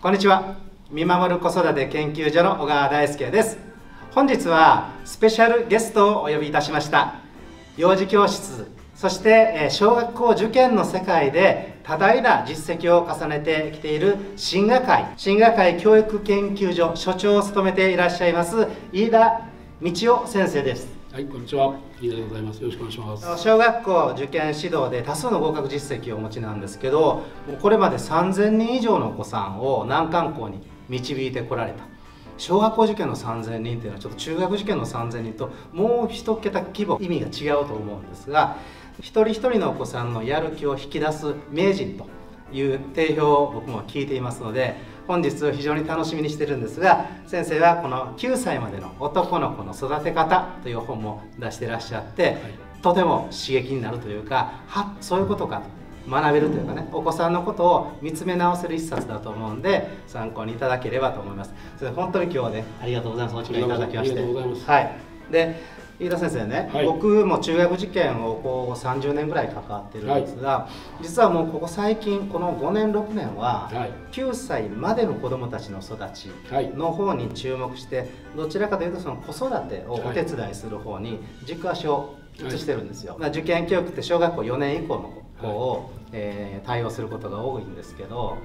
こんにちは。見守る子育て研究所の小川大輔です。本日はスペシャルゲストをお呼びいたしました。幼児教室、そして小学校受験の世界で多大な実績を重ねてきている進学会教育研究所所長を務めていらっしゃいます飯田道夫先生です。はい、こんにちは。飯田でございます。よろしくお願いします。小学校受験指導で多数の合格実績をお持ちなんですけど、これまで3000人以上のお子さんを難関校に導いてこられた。小学校受験の3000人というのはちょっと中学受験の3000人ともう一桁規模意味が違うと思うんですが、一人一人のお子さんのやる気を引き出す名人という定評を僕も聞いていますので、本日非常に楽しみにしてるんですが、先生はこの9歳までの男の子の育て方という本も出していらっしゃって、とても刺激になるというか、はっ、そういうことかと学べるというかね、お子さんのことを見つめ直せる一冊だと思うんで参考にいただければと思います。それ本当に今日はね、ありがとうございます。お力いただきまして。はい。で、飯田先生ね、はい、僕も中学受験をこう30年ぐらい関わってるんですが、はい、実はもうここ最近この5年6年は9歳までの子どもたちの育ちの方に注目して、どちらかというとその子育てをお手伝いする方に軸足を移してるんですよ。はい、受験教育って小学校4年以降の子を対応することが多いんですけど、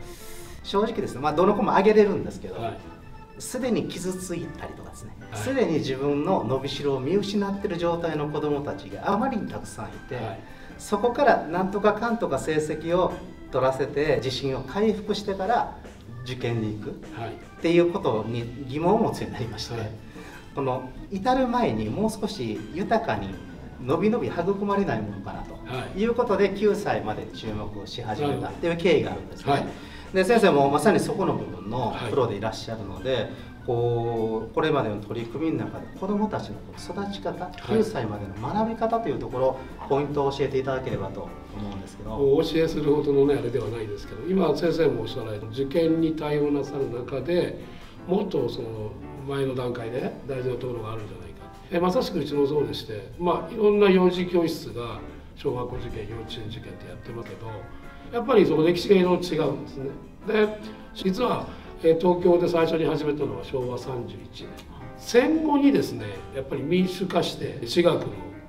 正直ですね、まあ、どの子も上げれるんですけど。はい、すでに傷ついたりとかですね、すでに自分の伸びしろを見失っている状態の子どもたちがあまりにたくさんいて、そこからなんとかかんとか成績を取らせて自信を回復してから受験に行くっていうことに疑問を持つようになりまして、この至る前にもう少し豊かに伸び伸び育まれないものかなということで9歳まで注目をし始めたっていう経緯があるんですね。で、先生もまさにそこの部分のプロでいらっしゃるので、これまでの取り組みの中で子どもたちの育ち方、9歳までの学び方というところ、ポイントを教えていただければと思うんですけど。お教えするほどのねあれではないですけど、今先生もおっしゃられた受験に対応なさる中でもっとその前の段階で大事なところがあるんじゃないか。まさしくうちの像でして、いろんな幼児教室が小学校受験幼稚園受験ってやってますけど、やっぱりその歴史がいろいろ違うんですね。で、実は東京で最初に始めたのは昭和31年。戦後にですね、やっぱり民主化して私学の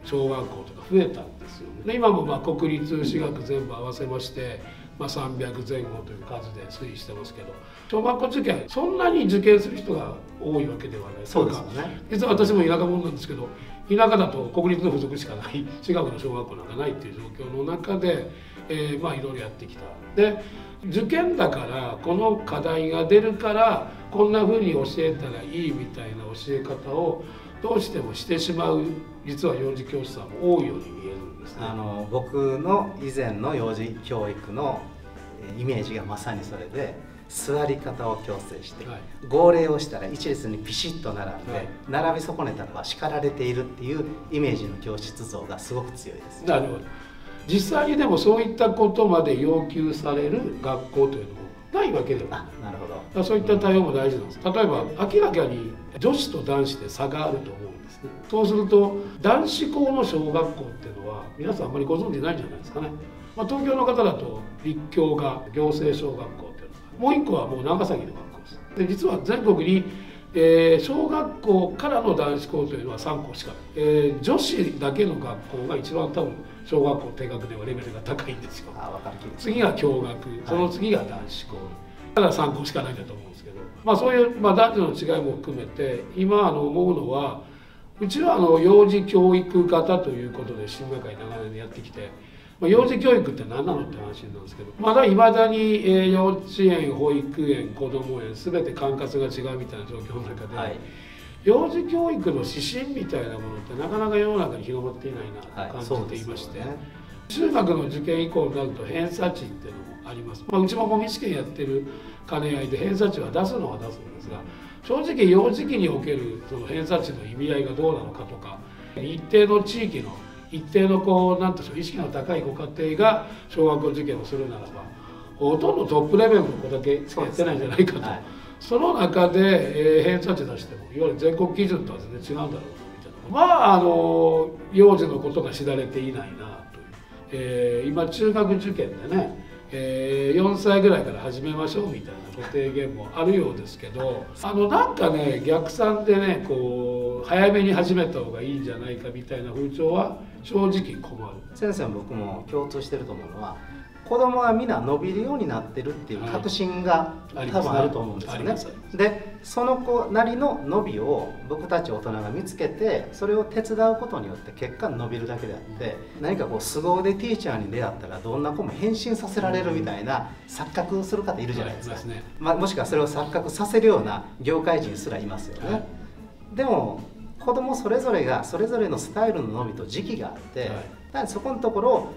小学校とか増えたんですよね。で、今も国立私学全部合わせまして、300前後という数で推移してますけど、小学校受験そんなに受験する人が多いわけではない。そうですね。実は私も田舎者なんですけど、田舎だと国立の付属しかない、私学の小学校なんかないっていう状況の中で、いろいろやってきた。で、受験だからこの課題が出るからこんな風に教えたらいいみたいな教え方をどうしてもしてしまう、実は幼児教師さんも多いように見えるんですね。僕の以前の幼児教育のイメージがまさにそれで、座り方を強制して、号令をしたら一列にピシッと並んで、並び損ねたのは叱られているっていうイメージの教室像がすごく強いです。なるほど。実際にでもそういったことまで要求される学校というのもないわけではない。なるほど。だからそういった対応も大事なんです。例えば明らかに女子と男子で差があると思うんですね。そうすると男子校の小学校っていうのは皆さんあまりご存じないんじゃないですかね。東京の方だと立教が行政小学校っていうのが、もう一個はもう長崎の学校です。で、実は全国に小学校からの男子校というのは3校しかない。女子だけの学校が一番多分小学校低学年はレベルが高いんですよ。次が共学、その次が男子校、ただ3校しかないんだと思うんですけど、そういう、男女の違いも含めて今思うのは、うちは幼児教育型ということで進学会長年でやってきて、幼児教育って何なのって話なんですけど、まだいまだに幼稚園保育園こども園全て管轄が違うみたいな状況の中で、幼児教育の指針みたいなものってなかなか世の中に広まっていないなと感じていまして、中学の受験以降になると偏差値っていうのもあります。うちも模擬試験やってる兼ね合いで偏差値は出すのは出すんですが、正直幼児期におけるその偏差値の意味合いがどうなのかとか、一定の地域の一定のなんていう意識の高いご家庭が小学校受験をするならば、ほとんどトップレベルの子だけしかやってないんじゃないかと。その中で偏差値出してもいわゆる全国基準とは全然違うんだろうみたいな、幼児のことが知られていないなという、今中学受験でね、4歳ぐらいから始めましょうみたいなご提言もあるようですけど、なんかね、逆算でね、こう早めに始めた方がいいんじゃないかみたいな風潮は正直困る。先生も僕も共通してると思うのは、子供はみんな伸びるようになってるっていう確信が多分あると思うんですよね。で、その子なりの伸びを僕たち大人が見つけて、それを手伝うことによって結果伸びるだけであって、何かこう凄腕ティーチャーに出会ったらどんな子も変身させられるみたいな錯覚する方いるじゃないですか。もしくはそれを錯覚させるような業界人すらいますよね。はい、でも子供それぞれがそれぞれのスタイルの伸びと時期があって、はい、だからそこのところを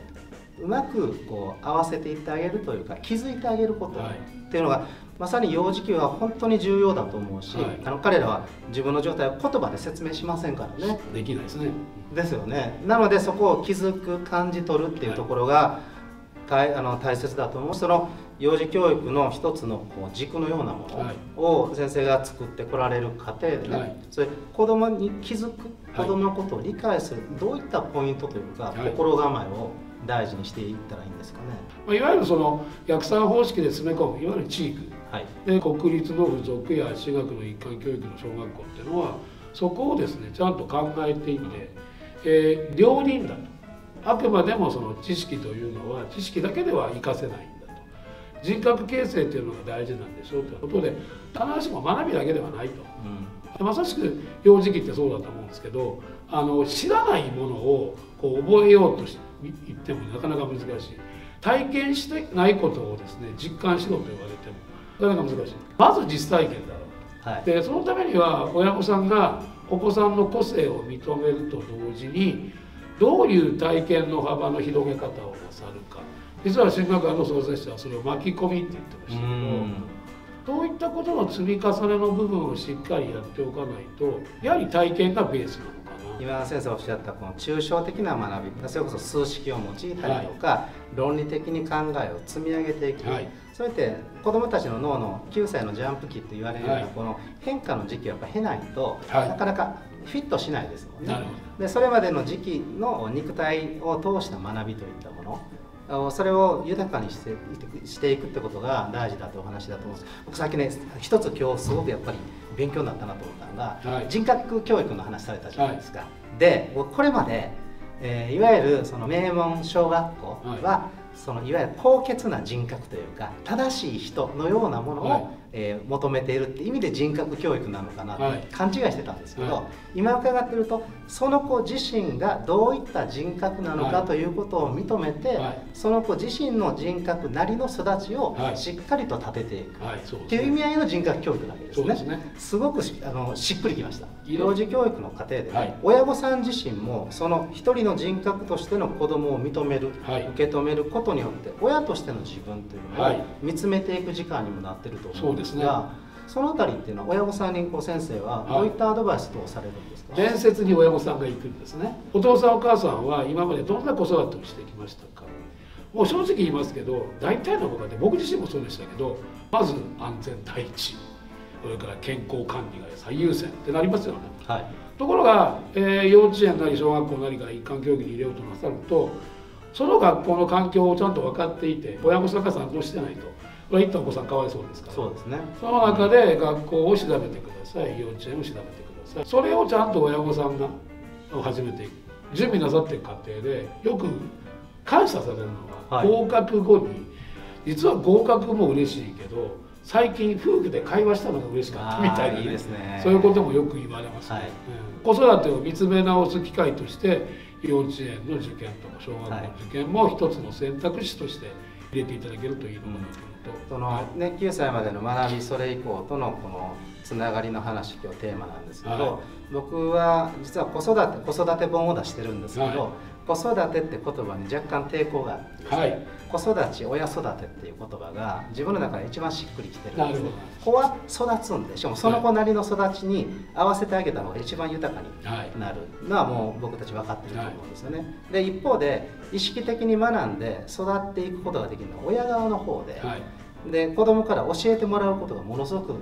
うまくこう合わせていってあげるというか、気づいてあげることっていうのが、はい、まさに幼児期は本当に重要だと思うし、はい、彼らは自分の状態を言葉で説明しませんからね。できないですね。ですよね。なのでそこを気づく、感じ取るっていうところが、はい、大切だと思う。その幼児教育の一つのこう軸のようなものを先生が作ってこられる過程でね、はい、それ子どもに気づく、子どものことを理解する、はい、どういったポイントというか、はい、心構えを大事にしていったらいいんですかね。いわゆるその逆算方式で詰め込む、いわゆる地域、はい、で国立の付属や私学の一貫教育の小学校っていうのは、そこをですねちゃんと考えていて、両輪だと、あくまでもその知識というのは知識だけでは活かせないんだと、人格形成っていうのが大事なんでしょうということで、必ずしも学びだけではないと。うん、まさしく幼児期ってそうだと思うんですけど、知らないものをこう覚えようとして言ってもなかなか難しい。体験してないことをですね実感しろと言われてもなかなか難しい。まず実体験だろう、はい、でそのためには親御さんがお子さんの個性を認めると同時に、どういう体験の幅の広げ方をなさるか。実は進学班の創設者はそれを巻き込みって言ってましたけど、そういったことの積み重ねの部分をしっかりやっておかないと、やはり体験がベースなのか。今先生おっしゃったこの抽象的な学び、それこそ数式を用いたりとか、はい、論理的に考えを積み上げていく、はい、そうやって子どもたちの脳の9歳のジャンプ期って言われるような、はい、この変化の時期はやっぱ経ないと、はい、なかなかフィットしないですもんね。でそれまでの時期の肉体を通した学びといったもの、それを豊かにしていくってことが大事だというお話だと思うんです。僕さっきね、一つ今日すごくやっぱり勉強になったなと思ったのが、はい、人格教育の話されたじゃないですか。はい、でこれまで、いわゆるその名門小学校は、はい、そのいわゆる高潔な人格というか正しい人のようなものを、はい、求めているって意味で人格教育なのかなって勘違いしてたんですけど、はい、今伺ってるとその子自身がどういった人格なのかということを認めて、はい、その子自身の人格なりの育ちをしっかりと立てていくっていう意味合いの人格教育なわけですね。すごくしっくりきました。幼児教育の過程で、ね、はい、親御さん自身もその一人の人格としての子供を認める、はい、受け止めることによって親としての自分というのを見つめていく時間にもなってると思う。ですね、そのあたりっていうのは親御さんに先生はどういったアドバイスをされるんですか。面接に親御さんが行くんですね。お父さんお母さんは今までどんな子育てをしてきましたか。もう正直言いますけど、大体の子がね、僕自身もそうでしたけど、まず安全第一、それから健康管理が最優先ってなりますよね。はい、ところが、幼稚園なり小学校なりから一貫教育に入れようとなさると、その学校の環境をちゃんと分かっていて親御さんが参考してないと。これは一旦お子さんかわいそうですから、そうですね、その中で学校を調べてください、幼稚園を調べてください、それをちゃんと親御さんが始めていく、準備なさっていく過程でよく感謝されるのは、はい、合格後に、実は合格も嬉しいけど最近夫婦で会話したのが嬉しかったみたいな、ね、いいですね、そういうこともよく言われますね。はい、子育てを見つめ直す機会として幼稚園の受験とか小学校の受験も一つの選択肢として入れていただけるといいのかなと。うん、そのね、9歳までの学び、それ以降とのこのつながりの話、今日テーマなんですけど、はい、僕は実は子育て本を出してるんですけど、はい、子育てって言葉に若干抵抗があって、はい、子育ち親育てっていう言葉が自分の中で一番しっくりきてるんです。子は育つんで、しかもその子なりの育ちに合わせてあげた方が一番豊かになるのはもう僕たち分かってると思うんですよね。で一方で意識的に学んで育っていくことができるのは親側の方で。はい、で子供から教えてもらうことがものすごく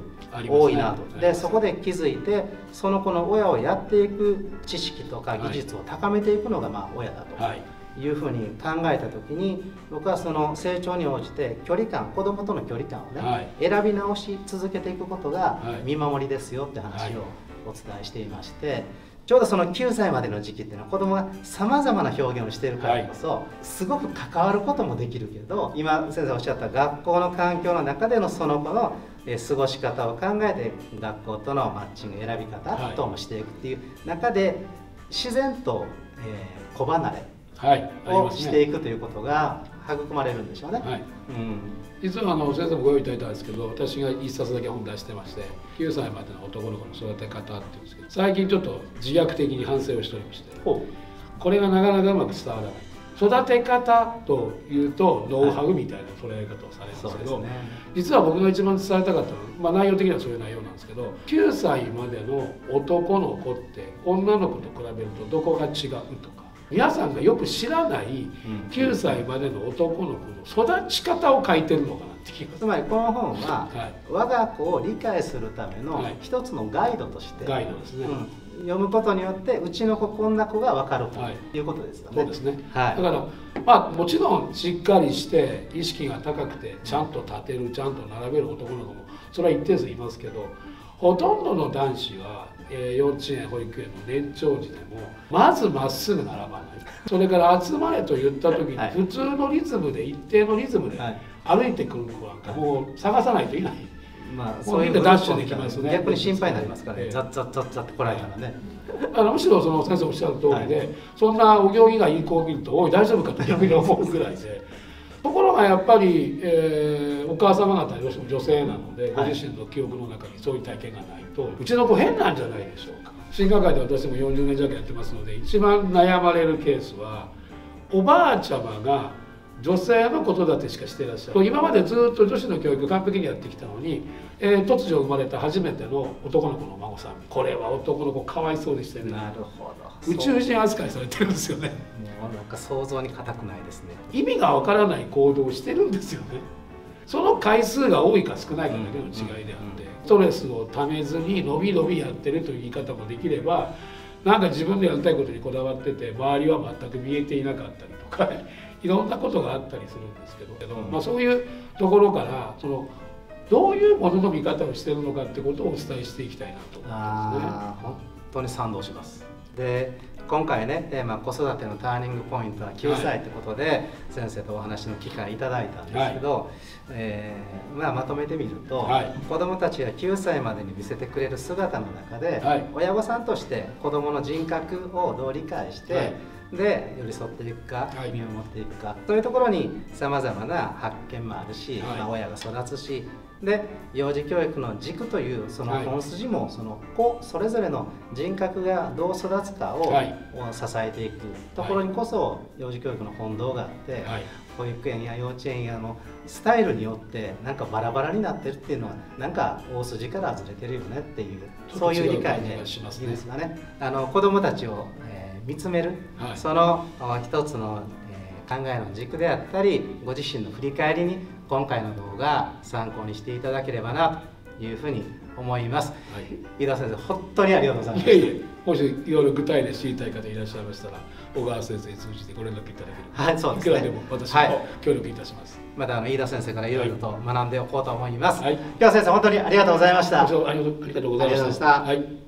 多いなと、ね、でそこで気づいてその子の親をやっていく知識とか技術を高めていくのがまあ親だと、はい、いうふうに考えた時に、僕はその成長に応じて距離感、子どもとの距離感をね、はい、選び直し続けていくことが見守りですよって話をお伝えしていまして、はい、ちょうどその9歳までの時期っていうのは子どもがさまざまな表現をしているからこそ、はい、すごく関わることもできるけど、今先生おっしゃった学校の環境の中でのその子の過ごし方を考えて、学校とのマッチング、選び方等もしていくっていう中で自然と子離れをしていくということが育まれるんでしょうね。いつも先生もご用意いただいたんですけど、私が1冊だけ本出してまして、9歳までの男の子の育て方っていうんですけど、最近ちょっと自虐的に反省をしておりまして、これがなかなかうまく伝わらない。育て方というとノウハウみたいな捉え方をされるんですけど、実は僕が一番伝えたかったのは、まあ内容的にはそういう内容なんですけど、9歳までの男の子って女の子と比べるとどこが違うとか、皆さんがよく知らない9歳までの男の子の育ち方を書いてるのかなって気がする。つまりこの本は、我が子を理解するための一つのガイドとして、ガイドですね。読むことによって、うちの子、こんな子が分かるということですよね。そうですね。だからまあもちろんしっかりして意識が高くて、ちゃんと立てる、ちゃんと並べる男の子もそれは一定数いますけど、ほとんどの男子は幼稚園、保育園の年長時でもまずまっすぐ並ばない、それから集まれと言った時に普通のリズムで、一定のリズムで歩いてくる子なんかもう探さないといない。まあそういうダッシュできますね。逆に心配になりますからね。ザッザッザッザッって来られたらね。むしろその先生おっしゃる通りで、そんなお行儀がいい子を見ると、おい大丈夫かと逆に思うぐらいで。ところがやっぱりお母様方、どうしても女性なので、ご自身の記憶の中にそういう体験がないと、うちの子変なんじゃないでしょうか。進化会で私も40年弱やってますので、一番悩まれるケースは、おばあちゃまが女性の子育てしかしていらっしゃる。今までずっと女子の教育完璧にやってきたのに、突如生まれた初めての男の子のお孫さん、これは男の子かわいそうでしたよね。なるほど。宇宙人扱いされてるんですよね。もうなんか想像に難くないですね。意味がわからない行動をしてるんですよね。その回数が多いか少ないかだけの違いであって、ストレスをためずにのびのびやってるという言い方もできれば、なんか自分でやりたいことにこだわってて、周りは全く見えていなかったりとか、いろんなことがあったりするんですけど、まあそういうところから、そのどういうものの見方をしているのかってことをお伝えしていきたいなと思いますね。本当に賛同します。で今回ね、まあ、子育てのターニングポイントは9歳ということで、先生とお話の機会いただいたんですけど、まとめてみると、子どもたちが9歳までに見せてくれる姿の中で、親御さんとして子どもの人格をどう理解して、で寄り添っていくか、見守っていくかというところにさまざまな発見もあるし、親が育つし、で幼児教育の軸というその本筋も、その子それぞれの人格がどう育つかを支えていくところにこそ幼児教育の本堂があって、保育園や幼稚園やのスタイルによってなんかバラバラになってるっていうのは、なんか大筋からずれてるよねっていう、そういう理解でいいですかね。子供たちを見つめる、その一つの考えの軸であったり、ご自身の振り返りに今回の動画参考にしていただければなというふうに思います。飯田先生、本当にありがとうございました。もしいろいろ具体で知りたい方いらっしゃいましたら、小川先生に通じてご連絡いただければ、いくらでも私も協力いたします。また飯田先生からいろいろと学んでおこうと思います。今日は先生、本当にありがとうございました。ありがとうございました。